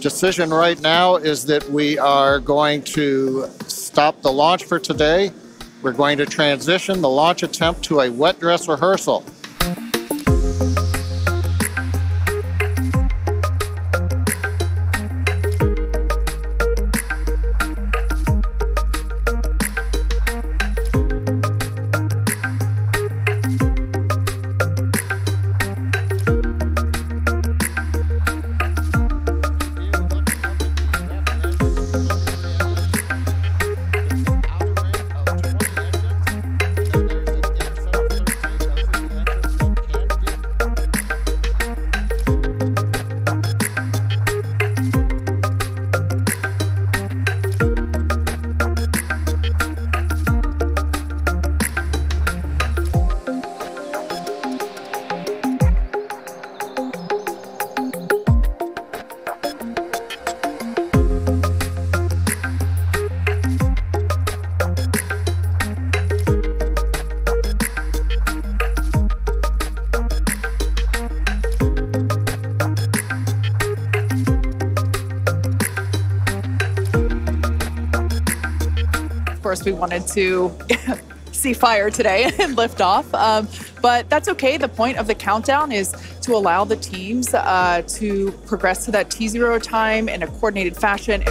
Decision right now is that we are going to stop the launch for today. We're going to transition the launch attempt to a wet dress rehearsal. Of course, we wanted to see fire today and lift off, but that's okay. The point of the countdown is to allow the teams to progress to that T0 time in a coordinated fashion.